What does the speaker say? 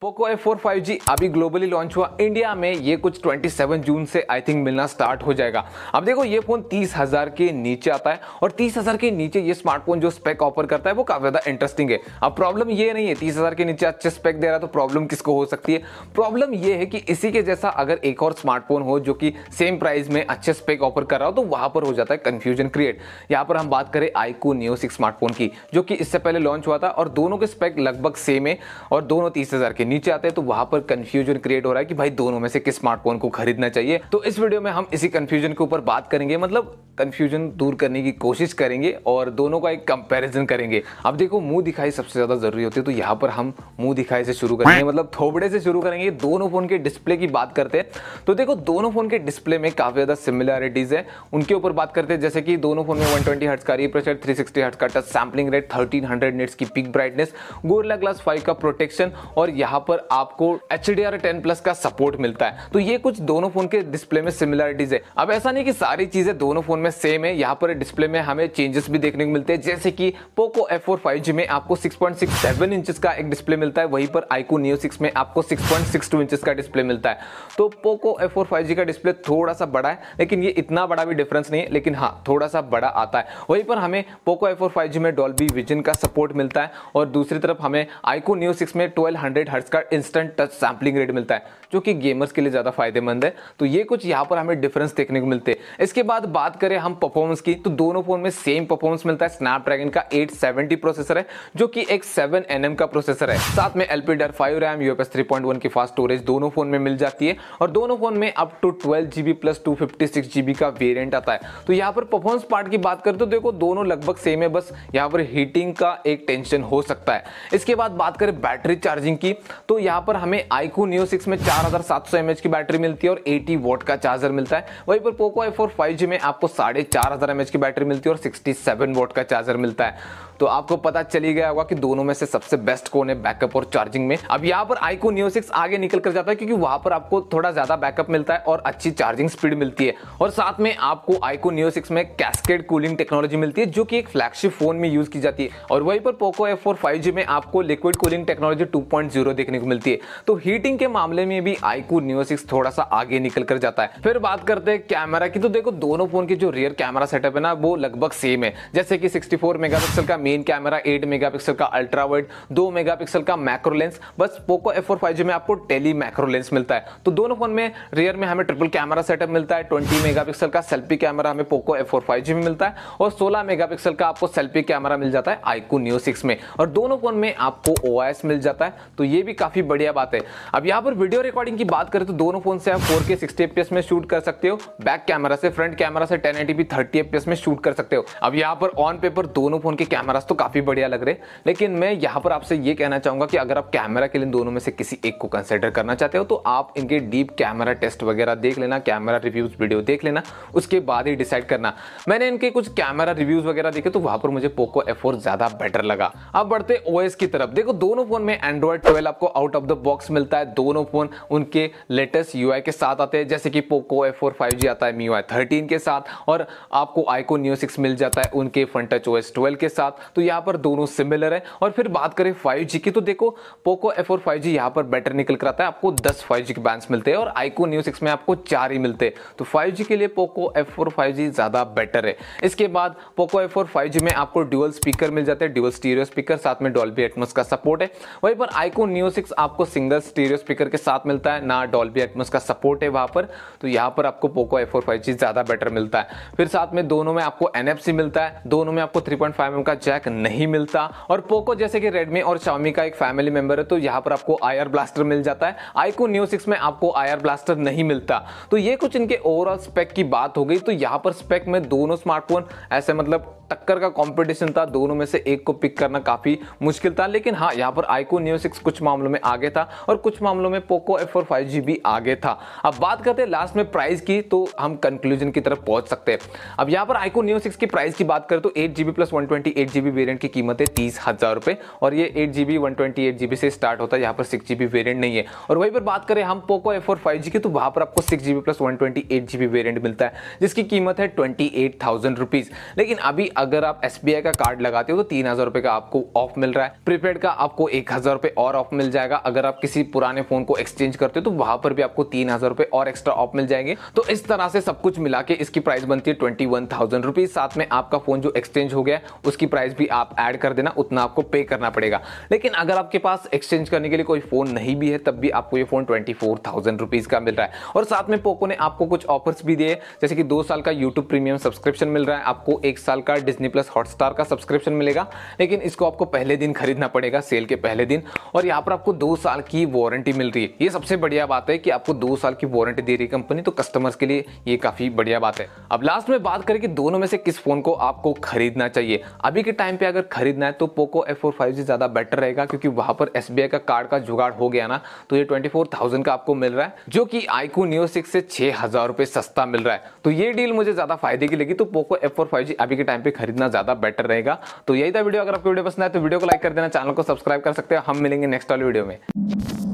Poco F4 5G अभी globally launch हुआ India में। ये कुछ 27 जून से आई थिंक मिलना स्टार्ट हो जाएगा। अब देखो ये फ़ोन 30,000 के नीचे आता है और 30,000 के नीचे ये स्मार्टफोन जो स्पेक ऑफर करता है वो काफ़ी ज़्यादा इंटरेस्टिंग है। अब प्रॉब्लम ये नहीं है 30,000 के नीचे अच्छे स्पेक दे रहा है तो प्रॉब्लम किसको हो सकती है। प्रॉब्लम ये है कि इसी के जैसा अगर एक और स्मार्टफोन हो जो कि सेम प्राइस में अच्छे स्पेक ऑफर कर रहा हो तो वहाँ पर हो जाता है कन्फ्यूजन क्रिएट। यहाँ पर हम बात करें iQOO Neo 6 स्मार्टफोन की जो कि इससे पहले लॉन्च हुआ था और दोनों के स्पेक लगभग सेम है और दोनों 30,000 के नीचे आते हैं तो वहां पर कंफ्यूजन क्रिएट हो रहा है कि भाई दोनों में से किस स्मार्टफोन को खरीदना चाहिए। तो इस वीडियो में हम इसी कंफ्यूजन के ऊपर बात करेंगे, मतलब कंफ्यूजन दूर करने की कोशिश करेंगे और दोनों का एक कंपैरिजन करेंगे। अब देखो मुंह दिखाई सबसे ज्यादा जरूरी होती है तो यहाँ पर हम मुंह दिखाई से शुरू करेंगे, मतलब थोबड़े से शुरू करेंगे। दोनों फोन के डिस्प्ले की बात करते हैं तो देखो दोनों फोन के डिस्प्ले में काफी ज्यादा सिमिलैरिटीज है, उनके ऊपर बात करते हैं। जैसे कि दोनों फोन में 120 हर्ट्ज का रिफ्रेश रेट, 360 हर्ट्ज का टच सैम्पलिंग रेट, 1300 निट्स की पिक ब्राइटनेस, गोरिल्ला ग्लास 5 का प्रोटेक्शन और यहाँ पर आपको HDR10+ का सपोर्ट मिलता है। तो ये कुछ दोनों फोन के डिस्प्ले में सिमिलैरिटीज है। अब ऐसा नहीं कि सारी चीजें दोनों फोन में सेम है, यहाँ पर डिस्प्ले में हमें चेंजेस भी देखने को मिलते हैं। जैसे कि पोको F4 5G में आपको 6.67 इंचेस का एक डिस्प्ले मिलता है, वहीं पर iQOO Neo 6 में आपको 6.62 इंचेस का डिस्प्ले मिलता है। तो पोको F4 5G का डिस्प्ले थोड़ा सा बड़ा है, लेकिन ये इतना बड़ा भी डिफरेंस नहीं है, लेकिन हाँ थोड़ा सा बड़ा आता है। वहीं पर हमें पोको F4 5G में डॉल्बी विजन का सपोर्ट मिलता है और दूसरी तरफ हमें iQOO Neo 6 में 1200 हर्ट्ज का इंस्टेंट टच सैम्पलिंग रेट मिलता है जो कि गेमर्स के लिए ज्यादा फायदेमंद है। तो ये कुछ यहाँ पर हमें डिफरेंस देखने को मिलते हैं। इसके बाद बात करें हम परफॉर्मेंस की तो दोनों फोन में सेम परफॉर्मेंस मिलता है। स्नैपड्रैगन का 870 प्रोसेसर है जो कि एक 7nm का प्रोसेसर है, साथ में LPDDR5 रैम, UFS 3.1 की फास्ट स्टोरेज दोनों फोन में मिल जाती है और दोनों फोन में up to 12GB plus 256GB का वेरिएंट आता है। तो यहाँ पर परफॉर्मेंस पार्ट की बात करें तो देखो दोनों लगभग सेम है, बस यहाँ पर हीटिंग का एक टेंशन हो सकता है। इसके बाद बात करें बैटरी चार्जिंग की तो यहाँ पर हमें iQOO Neo 6 में 4700 mAh की बैटरी मिलती है और 80 वॉट का चार्जर मिलता है। वहीं पर पोको F4 5G में आपको 4500 mAh की बैटरी मिलती है और 67 वॉट का चार्जर मिलता है। तो आपको पता चली गया होगा कि दोनों में से सबसे बेस्ट कौन है बैकअप और चार्जिंग में। अब यहाँ पर iQOO Neo 6 आगे निकल कर जाता है क्योंकि वहाँ पर आपको थोड़ा ज़्यादा बैकअप मिलता है और अच्छी चार्जिंग स्पीड मिलती है और साथ में आपको iQOO Neo 6 में कैस्केड कूलिंग टेक्नोलॉजी मिलती है जो कि एक फ्लैगशिप फोन में यूज़ की जाती है। और वहीं पर पोको F4 5G में आपको लिक्विड कूलिंग टेक्नोलॉजी 2.0 देखने को मिलती है। तो हीटिंग के मामले में भी iQOO Neo 6 थोड़ा सा आगे निकल कर जाता है। फिर बात करते हैं कैमरा की तो देखो दोनों फोन के जो रियर कैमरा सेटअप है ना वो लगभग सेम है। जैसे कि 64 मेगापिक्सल का मेन कैमरा, 8 मेगापिक्सल का अल्ट्रा वाइड, 2 मेगापिक्सल का मैक्रो लेंस, बस पोको F4 5G में आपको टेली मैक्रो लेंस मिलता है। तो दोनों फोन में रियर में हमें ट्रिपल कैमरा सेटअप मिलता है। 20 मेगापिक्सल का सेल्फी कैमरा हमें पोको F4 5G में मिलता है और 16 मेगापिक्सल का आपको सेल्फी कैमरा मिल जाता है iQOO Neo 6 में और दोनों फोन में आपको OIS मिल जाता है। तो ये भी काफी बढ़िया बात है। अब यहाँ पर वीडियो रिकॉर्डिंग की बात करें तो दोनों फोन से आप 4K 60fps में शूट कर सकते हो, बैक कैमरा से फ्रंट कैमरा से 1080p 30fps में शूट कर सकते हो। अब यहाँ पर ऑन पेपर दोनों फोन के कैमरा तो काफी बढ़िया लग रहे, लेकिन मैं यहाँ पर आपसे ये कहना चाहूंगा कि अगर आप कैमरा के लिए दोनों में से किसी एक को कंसीडर करना चाहते हो तो आप इनके डीप कैमरा टेस्ट वगैरह देख लेना, कैमरा रिव्यूज वीडियो देख लेना, उसके बाद ही डिसाइड करना। मैंने इनके कुछ कैमरा रिव्यूज वगैरह देखे तो वहां पर मुझे पोको F4 ज्यादा बेटर लगा। अब बढ़ते OS की तरफ, देखो दोनों फोन में Android 12 आपको आउट ऑफ द बॉक्स मिलता है। दोनों फोन उनके लेटेस्ट UI के साथ आते हैं, जैसे कि पोको F4 5G आता है MIUI 13 के साथ और आपको iQOO Neo 6 मिल जाता है उनके FrontTouch OS 12 के साथ। तो यहाँ पर दोनों सिमिलर है। और फिर बात करें 5G की तो देखो पोको F4 5G यहाँ पर बेटर निकल कर आता है, आपको 10 5G के बैंड्स मिलते हैं और iQOO Neo 6 में आपको 4 ही मिलते हैं। तो 5G के लिए पोको F4 5G ज़्यादा बेटर है। इसके बाद पोको F4 5G में आपको ड्यूअल स्पीकर मिल जाते हैं, ड्यूअल स्टीरियो स्पीकर, साथ में डॉल्बी एटमॉस का सपोर्ट है। वहीं पर iQOO Neo 6 आपको सिंगल स्टीरियो स्पीकर के साथ मिलता है, ना डॉल्बी एटमॉस का सपोर्ट है वहाँ पर। तो यहाँ पर आपको पोको F4 5G ज़्यादा बेटर मिलता है। फिर साथ में दोनों में आपको NFC मिलता है, दोनों में आपको 3.5mm का जैक नहीं मिलता और पोको जैसे कि रेडमी और शाओमी का एक फैमिली मेंबर है तो यहाँ पर आपको IR ब्लास्टर मिल जाता है। iQOO Neo 6 में आपको IR ब्लास्टर नहीं मिलता। तो ये कुछ इनके ओवरऑल स्पेक की बात हो गई। तो यहाँ पर स्पेक में दोनों स्मार्टफोन ऐसे मतलब टक्कर का कंपटीशन था, दोनों में से एक को पिक करना काफी मुश्किल था। लेकिन हाँ यहाँ पर iQOO Neo 6 कुछ मामलों में आगे था और कुछ मामलों में पोको F4 5G भी आगे था। अब बात करते हैं लास्ट में प्राइस की तो हम कंक्लूजन की तरफ पहुंच सकते हैं। अब यहाँ पर iQOO Neo 6 की प्राइस की बात करें तो 8GB plus 128GB 6GB variant की कीमत है 30,000 रुपये और ये 8GB 128GB से स्टार्ट होता है, यहाँ पर 6GB वेरियंट नहीं है। और वहीं पर बात करें हम Poco F4 5G की, तो वहाँ पर आपको 6GB प्लस 128GB वेरियंट मिलता है जिसकी कीमत है 28,000 रुपीज़। लेकिन अभी अगर आप SBI का कार्ड लगाते हो तो 3,000 रुपये का आपको ऑफ मिल रहा है, प्रीपेड का आपको 1,000 रुपये और ऑफ मिल जाएगा। अगर आप किसी पुराने फोन को एक्सचेंज करते हो तो वहाँ पर भी आपको 3,000 रुपये और एक्स्ट्रा ऑफ मिल जाएंगे। तो इस तरह से सब कुछ मिला के इसकी प्राइस बनती है 21,000 रुपीज़। साथ में आपका फोन जो एक्सचेंज हो गया उसकी प्राइस भी आप ऐड कर देना, उतना आपको पे करना पड़ेगा। लेकिन अगर आपके पास एक्सचेंज करने के लिए कोई फोन नहीं भी है तब भी आपको ये फोन 24,000 रुपीज़ का मिल रहा है। और साथ में पोको ने आपको कुछ ऑफर्स भी दिए, जैसे कि 2 साल का YouTube प्रीमियम सब्सक्रिप्शन मिल रहा है आपको, 1 साल का डिज्नी प्लस हॉटस्टार का सब्सक्रिप्शन मिलेगा, लेकिन इसको आपको पहले दिन खरीदना पड़ेगा, सेल के पहले दिन। और यहाँ पर आपको 2 साल की वारंटी मिल रही है। ये सबसे बढ़िया बात है कि आपको 2 साल की वारंटी दे रही है कंपनी, तो कस्टमर्स के लिए ये काफी बढ़िया बात है। अब लास्ट में बात करें कि दोनों में से किस फोन को आपको खरीदना चाहिए। अभी के टाइम पे अगर खरीदना है तो पोको F4 5G ज्यादा बेटर रहेगा, क्योंकि वहां पर SBI का कार्ड का जुगाड़ हो गया ना, तो ये 24,000 का आपको मिल रहा है जो कि iQOO Neo 6 से 6,000 रुपये सस्ता मिल रहा है। तो ये डील मुझे ज्यादा फायदे की लगी, तो पोको F4 5G अभी के टाइम पे खरीदना ज्यादा बेटर रहेगा। तो यही था वीडियो, अगर आपको वीडियो पसंद आए तो वीडियो को लाइक कर देना, चैनल को सब्सक्राइब कर सकते हैं। हम मिलेंगे नेक्स्ट वाले वीडियो में।